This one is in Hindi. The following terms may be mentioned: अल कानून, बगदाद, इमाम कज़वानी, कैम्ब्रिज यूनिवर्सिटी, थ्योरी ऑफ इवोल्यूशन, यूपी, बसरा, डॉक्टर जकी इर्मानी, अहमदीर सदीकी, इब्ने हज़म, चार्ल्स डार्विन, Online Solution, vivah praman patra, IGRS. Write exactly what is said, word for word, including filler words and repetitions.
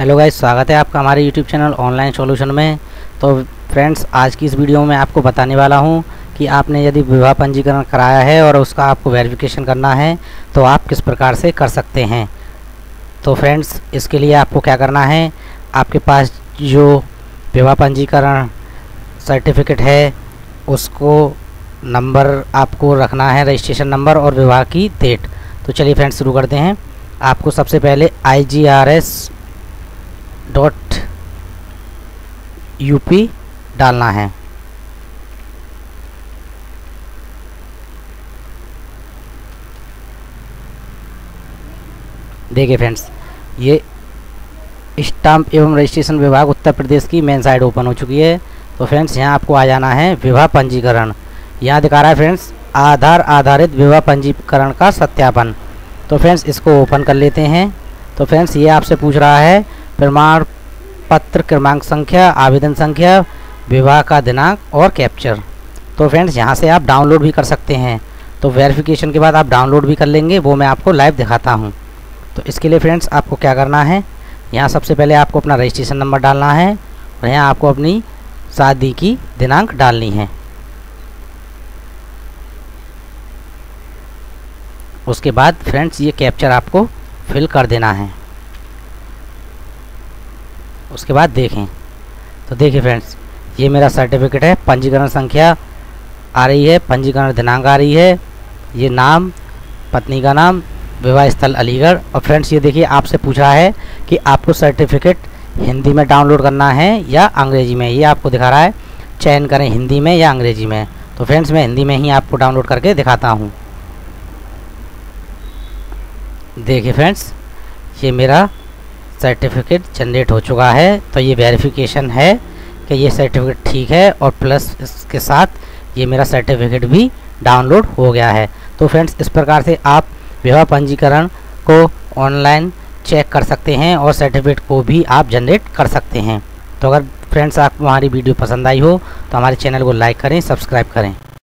हेलो गाइस, स्वागत है आपका हमारे यूट्यूब चैनल ऑनलाइन सॉल्यूशन में। तो फ्रेंड्स, आज की इस वीडियो में आपको बताने वाला हूं कि आपने यदि विवाह पंजीकरण कराया है और उसका आपको वेरिफिकेशन करना है तो आप किस प्रकार से कर सकते हैं। तो फ्रेंड्स, इसके लिए आपको क्या करना है, आपके पास जो विवाह पंजीकरण सर्टिफिकेट है उसको नंबर आपको रखना है, रजिस्ट्रेशन नंबर और विवाह की डेट। तो चलिए फ्रेंड्स शुरू करते हैं। आपको सबसे पहले I G R S dot यूपी डालना है। देखिए फ्रेंड्स, ये स्टाम्प एवं रजिस्ट्रेशन विभाग उत्तर प्रदेश की मेन साइट ओपन हो चुकी है। तो फ्रेंड्स, यहाँ आपको आ जाना है विवाह पंजीकरण। यहाँ दिखा रहा है फ्रेंड्स, आधार आधारित विवाह पंजीकरण का सत्यापन। तो फ्रेंड्स, इसको ओपन कर लेते हैं। तो फ्रेंड्स, ये आपसे पूछ रहा है प्रमाण पत्र क्रमांक संख्या, आवेदन संख्या, विवाह का दिनांक और कैप्चर। तो फ्रेंड्स, यहाँ से आप डाउनलोड भी कर सकते हैं। तो वेरिफिकेशन के बाद आप डाउनलोड भी कर लेंगे, वो मैं आपको लाइव दिखाता हूँ। तो इसके लिए फ्रेंड्स आपको क्या करना है, यहाँ सबसे पहले आपको अपना रजिस्ट्रेशन नंबर डालना है और यहाँ आपको अपनी शादी की दिनांक डालनी है। उसके बाद फ्रेंड्स, ये कैप्चर आपको फिल कर देना है। उसके बाद देखें, तो देखिए फ्रेंड्स, ये मेरा सर्टिफिकेट है, पंजीकरण संख्या आ रही है, पंजीकरण दिनांक आ रही है, ये नाम, पत्नी का नाम, विवाह स्थल अलीगढ़। और फ्रेंड्स, ये देखिए आपसे पूछा है कि आपको सर्टिफिकेट हिंदी में डाउनलोड करना है या अंग्रेजी में। ये आपको दिखा रहा है, चयन करें हिंदी में या अंग्रेजी में। तो फ्रेंड्स, मैं हिंदी में ही आपको डाउनलोड करके दिखाता हूँ। देखिए फ्रेंड्स, ये मेरा सर्टिफिकेट जनरेट हो चुका है। तो ये वेरिफिकेशन है कि ये सर्टिफिकेट ठीक है और प्लस इसके साथ ये मेरा सर्टिफिकेट भी डाउनलोड हो गया है। तो फ्रेंड्स, इस प्रकार से आप विवाह पंजीकरण को ऑनलाइन चेक कर सकते हैं और सर्टिफिकेट को भी आप जनरेट कर सकते हैं। तो अगर फ्रेंड्स आपको हमारी वीडियो पसंद आई हो तो हमारे चैनल को लाइक करें, सब्सक्राइब करें।